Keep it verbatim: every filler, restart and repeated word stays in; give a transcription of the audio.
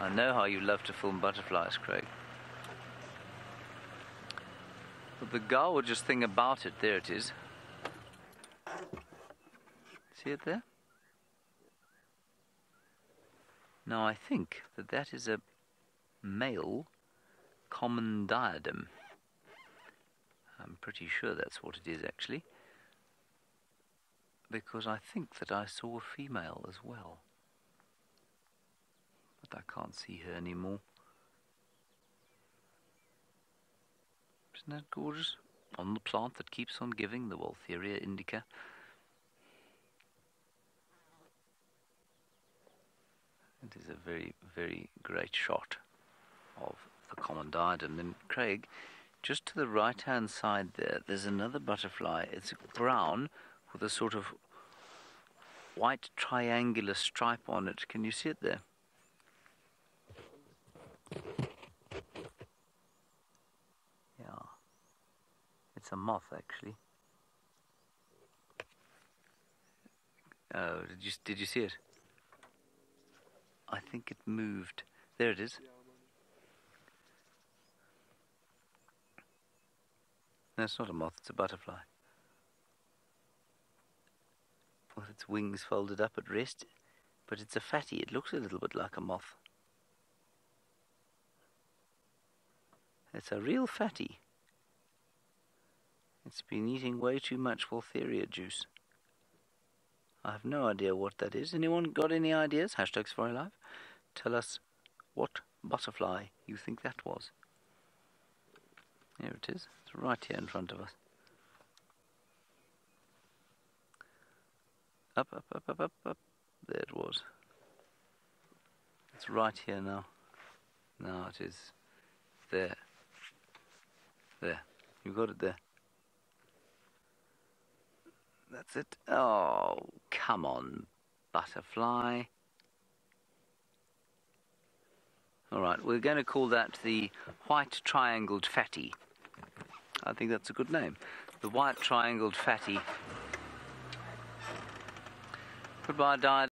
I know how you love to film butterflies, Craig. But the gorgeous thing about it, there it is. See it there? Now I think that that is a male common diadem. I'm pretty sure that's what it is actually. Because I think that I saw a female as well. But I can't see her anymore. Isn't that gorgeous? On the plant that keeps on giving, the Waltheria indica. It is a very, very great shot of the common diadem. And Craig, just to the right-hand side there, there's another butterfly. It's brown with a sort of white triangular stripe on it. Can you see it there? Yeah, it's a moth actually. Oh, did you did you see it? I think it moved. There it is. No, it's not a moth. It's a butterfly. With its wings folded up at rest, but it's a fatty. It looks a little bit like a moth. It's a real fatty. It's been eating way too much Waltheria juice. I have no idea what that is. Anyone got any ideas? Hashtag Safari Live. Tell us what butterfly you think that was. Here it is. It's right here in front of us. Up, up, up, up, up, up. There it was. It's right here now. Now it is there. There, you got it there. That's it. Oh, come on, butterfly. All right, we're going to call that the white triangled fatty. I think that's a good name. The white triangled fatty. Goodbye, diet.